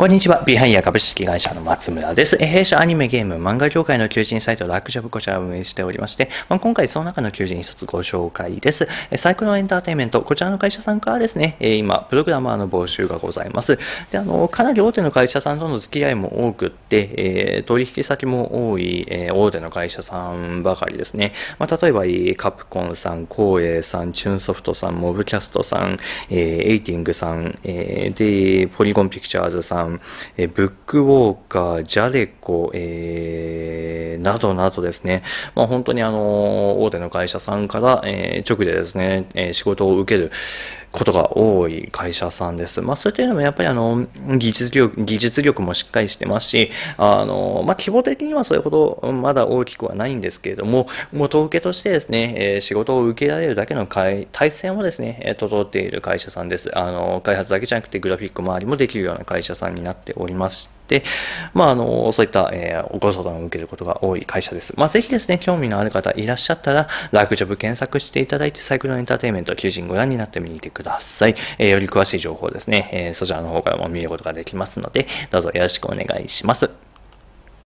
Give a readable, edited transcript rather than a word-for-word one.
こんにちは。ビハイヤ株式会社の松村です。弊社アニメ、ゲーム、漫画業界の求人サイト、ラックジョブ、こちらを運営しておりまして、今回その中の求人一つご紹介です。サイクロンエンターテインメント、こちらの会社さんからですね、今、プログラマーの募集がございます。で、かなり大手の会社さんとの付き合いも多くって、取引先も多い大手の会社さんばかりですね。例えば、カプコンさん、光栄さん、チューンソフトさん、モブキャストさん、エイティングさん、で、ポリゴンピクチャーズさん、ブックウォーカー、ジャレコ、などなどですね、本当に大手の会社さんから、直でですね、仕事を受けることが多い会社さんです。そういったのもやっぱり技術力もしっかりしてますし、規模的にはそれほどまだ大きくはないんですけれども、元請けとしてですね、仕事を受けられるだけの体制もですね、整っている会社さんです。開発だけじゃなくてグラフィック周りもできるような会社さんになっておりまして、でそういった、ご相談を受けることが多い会社です。ぜひですね、興味のある方いらっしゃったら、ラークジョブ検索していただいて、サイクロンエンターテインメント求人ご覧になってみてください。より詳しい情報ですね、そちらの方からも見ることができますので、どうぞよろしくお願いします。